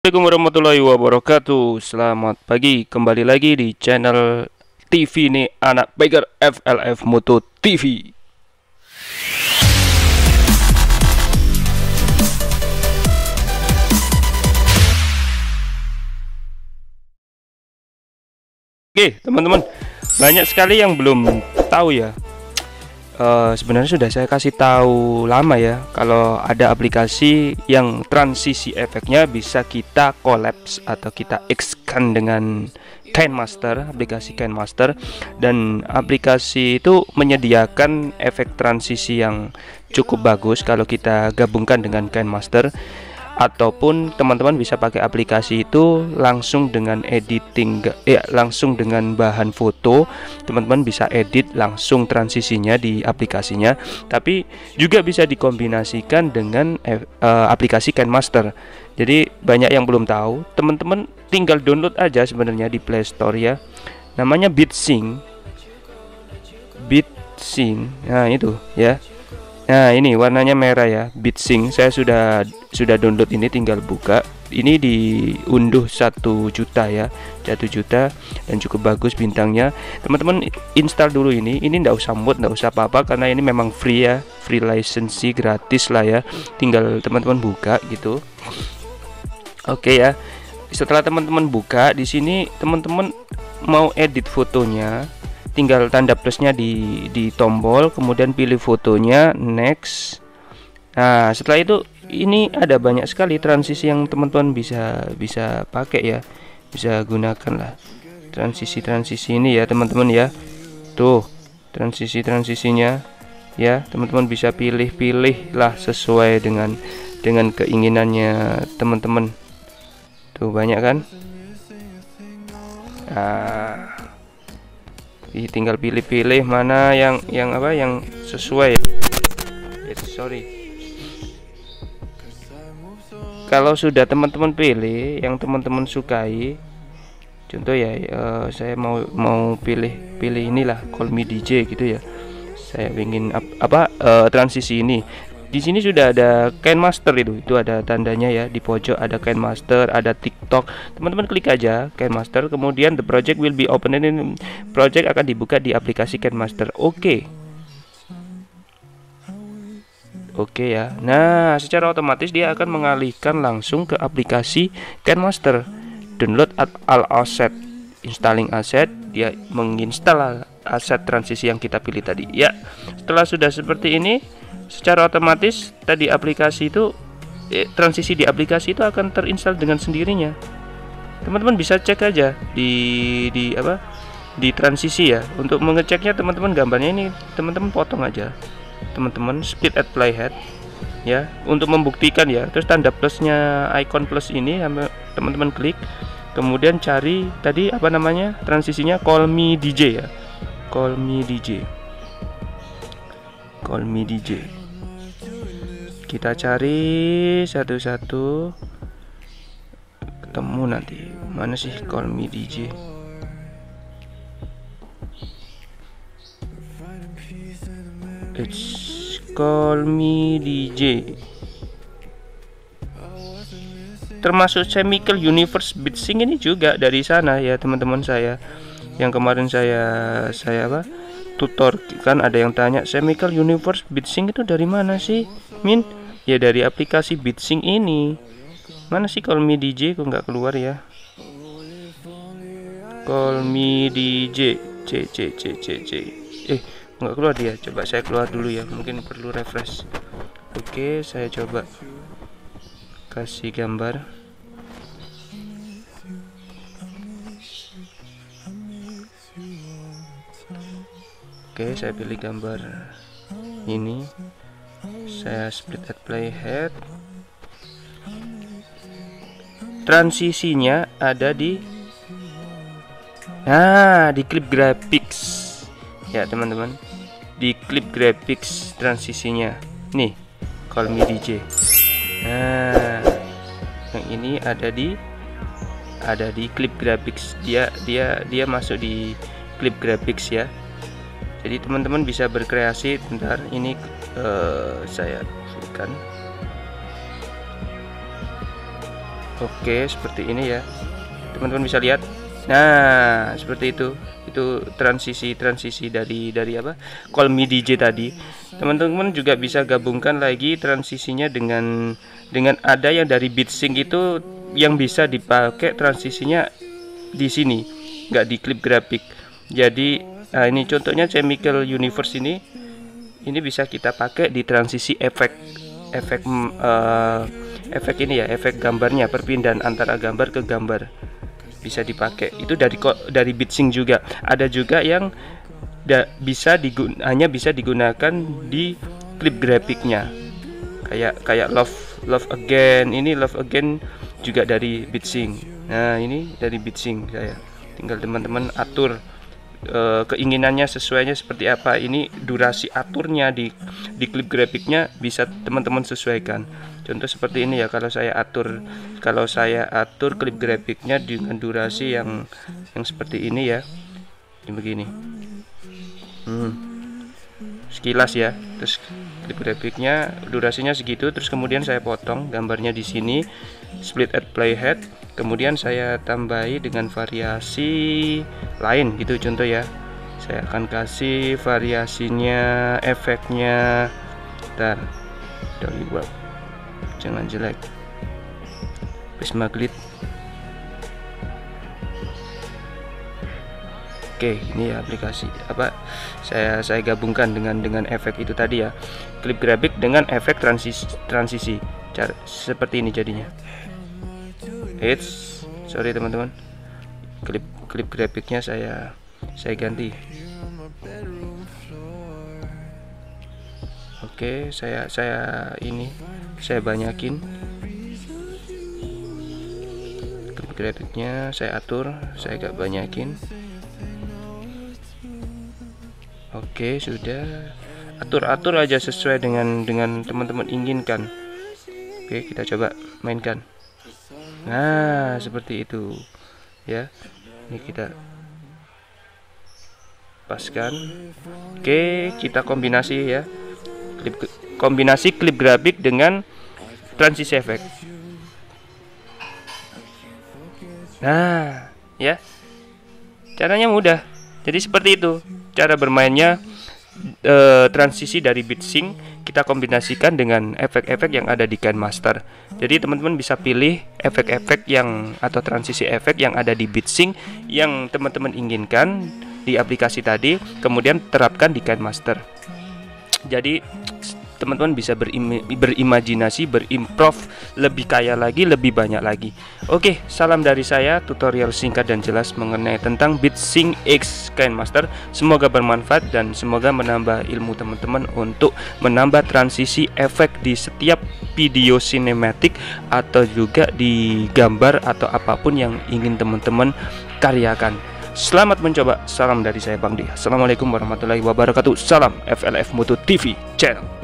Assalamualaikum warahmatullahi wabarakatuh. Selamat pagi, kembali lagi di channel TV ini anak biker FLF Moto TV. Oke teman-teman, banyak sekali yang belum tahu ya. Sebenarnya sudah saya kasih tahu lama ya, kalau ada aplikasi yang transisi efeknya bisa kita collapse atau kita X-kan dengan Kinemaster, aplikasi Kinemaster, dan aplikasi itu menyediakan efek transisi yang cukup bagus kalau kita gabungkan dengan Kinemaster. Ataupun teman-teman bisa pakai aplikasi itu langsung dengan editing, langsung dengan bahan foto. Teman-teman bisa edit langsung transisinya di aplikasinya, tapi juga bisa dikombinasikan dengan aplikasi Kinemaster. Jadi banyak yang belum tahu, teman-teman tinggal download aja sebenarnya di Play Store ya. Namanya Beat Sync. Beat Sync. Nah, itu ya. Nah, ini warnanya merah ya, Beat Sync. Saya sudah download ini, tinggal buka. Ini diunduh 1 juta ya, 1 juta, dan cukup bagus bintangnya. Teman-teman install dulu ini ndak usah mod, ndak usah apa-apa, karena ini memang free ya, free license, gratis lah ya. Tinggal teman-teman buka gitu. Oke ya. Setelah teman-teman buka, di sini teman-teman mau edit fotonya, tinggal tanda plusnya di tombol, kemudian pilih fotonya, next. Nah, setelah itu ini ada banyak sekali transisi yang teman-teman bisa pakai ya, bisa gunakan lah transisi ini ya teman-teman ya. Tuh transisinya ya, teman-teman bisa pilih-pilih lah sesuai dengan keinginannya teman-teman. Tuh banyak kan. Nah, tinggal pilih-pilih mana yang sesuai ya. Kalau sudah teman-teman pilih yang teman-teman sukai, contoh ya, saya mau pilih inilah Call Me DJ gitu ya. Saya ingin transisi ini. Di sini sudah ada Kinemaster, itu ada tandanya ya, di pojok ada Kinemaster, ada TikTok. Teman-teman klik aja Kinemaster, kemudian the project will be open, ini project akan dibuka di aplikasi Kinemaster. Oke ya. Nah, secara otomatis dia akan mengalihkan langsung ke aplikasi Kinemaster. Download all asset, installing asset, dia menginstal aset transisi yang kita pilih tadi ya. Setelah sudah seperti ini, secara otomatis tadi aplikasi itu transisi di aplikasi itu akan terinstall dengan sendirinya. Teman-teman bisa cek aja di transisi ya. Untuk mengeceknya teman-teman, gambarnya ini teman-teman potong aja, teman-teman split at playhead ya, untuk membuktikan ya. Terus tanda plusnya, icon plus ini teman-teman klik, kemudian cari tadi apa namanya transisinya, Call Me DJ ya, Call Me DJ. Kita cari satu-satu, ketemu nanti. Mana sih Call Me DJ? It's Call Me DJ. Termasuk Chemical Universe Beat Sync ini juga dari sana ya teman-teman saya. Yang kemarin saya tutor kan, ada yang tanya Chemical Universe Beat Sync itu dari mana sih Min? Ya dari aplikasi Beat Sync ini. Mana sih Call Me DJ, kok nggak keluar ya? Call Me DJ c. Nggak keluar dia. Coba saya keluar dulu ya, mungkin perlu refresh. Oke, saya coba kasih gambar. Oke, saya pilih gambar ini. Saya split at playhead. Transisinya ada di, nah, di clip graphics ya teman-teman. Di clip graphics transisinya nih, Call Me DJ. Nah, yang ini ada di clip graphics. Dia masuk di clip graphics ya. Jadi teman-teman bisa berkreasi. Bentar, ini saya bukan. Oke, seperti ini ya, teman-teman bisa lihat. Nah, seperti itu transisi dari apa, Call Me DJ tadi. Teman-teman juga bisa gabungkan lagi transisinya dengan ada yang dari Beat Sync itu yang bisa dipakai transisinya di sini, nggak di klip grafik. Jadi ini contohnya Chemical Universe ini bisa kita pakai di transisi efek ini ya, efek gambarnya, perpindahan antara gambar ke gambar bisa dipakai. Itu dari Beat Sync juga. Ada juga yang hanya bisa digunakan di klip grafiknya. Kayak Love Again, ini Love Again juga dari Beat Sync. Nah, ini dari Beat Sync saya. Tinggal teman-teman atur keinginannya sesuainya seperti apa. Ini durasi aturnya di klip grafiknya bisa teman-teman sesuaikan. Contoh seperti ini ya, kalau saya atur klip grafiknya dengan durasi yang seperti ini ya, ini begini. Sekilas ya, terus klip grafiknya durasinya segitu, terus kemudian saya potong gambarnya di sini, split at playhead, kemudian saya tambahi dengan variasi lain gitu. Contoh ya, saya akan kasih variasinya, efeknya, jangan jelek, Bisma Glitch. Oke, ini ya aplikasi apa, saya gabungkan dengan efek itu tadi ya, klip grafik dengan efek transisi seperti ini jadinya. Eits, sorry teman-teman, klip grafiknya saya ganti. Oke, saya banyakin klip grafiknya, saya atur, saya agak banyakin. Oke, sudah, atur aja sesuai dengan teman-teman inginkan. Oke, kita coba mainkan. Nah, seperti itu ya. Ini kita paskan. Oke, kita kombinasi ya, kombinasi klip grafik dengan transisi efek. Nah ya, caranya mudah. Jadi seperti itu cara bermainnya, transisi dari Beat Sync kita kombinasikan dengan efek-efek yang ada di Kinemaster. Jadi teman-teman bisa pilih efek-efek yang atau transisi efek yang ada di Beat Sync yang teman-teman inginkan di aplikasi tadi, kemudian terapkan di Kinemaster. Jadi teman-teman bisa berimajinasi, berimprov lebih kaya lagi, lebih banyak lagi. Oke, salam dari saya, tutorial singkat dan jelas mengenai tentang Beat Sync X Kinemaster. Semoga bermanfaat dan semoga menambah ilmu teman-teman untuk menambah transisi efek di setiap video sinematik atau juga di gambar atau apapun yang ingin teman-teman karyakan. Selamat mencoba, salam dari saya Bang Di. Assalamualaikum warahmatullahi wabarakatuh. Salam FLF Moto TV Channel.